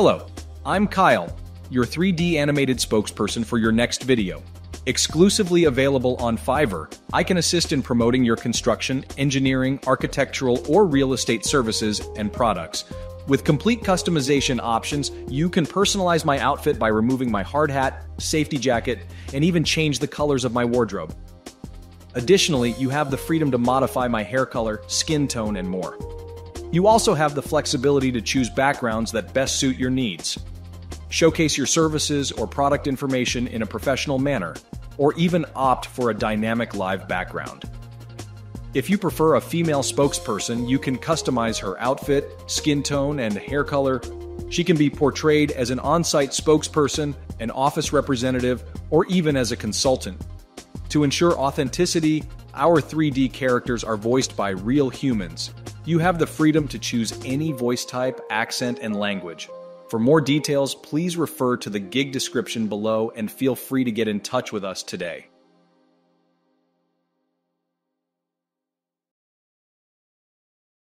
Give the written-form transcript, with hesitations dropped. Hello, I'm Kyle, your 3D animated spokesperson for your next video. Exclusively available on Fiverr, I can assist in promoting your construction, engineering, architectural, or real estate services and products. With complete customization options, you can personalize my outfit by removing my hard hat, safety jacket, and even change the colors of my wardrobe. Additionally, you have the freedom to modify my hair color, skin tone, and more. You also have the flexibility to choose backgrounds that best suit your needs. Showcase your services or product information in a professional manner, or even opt for a dynamic live background. If you prefer a female spokesperson, you can customize her outfit, skin tone, and hair color. She can be portrayed as an on-site spokesperson, an office representative, or even as a consultant. To ensure authenticity, our 3D characters are voiced by real humans. You have the freedom to choose any voice type, accent, and language. For more details, please refer to the gig description below and feel free to get in touch with us today.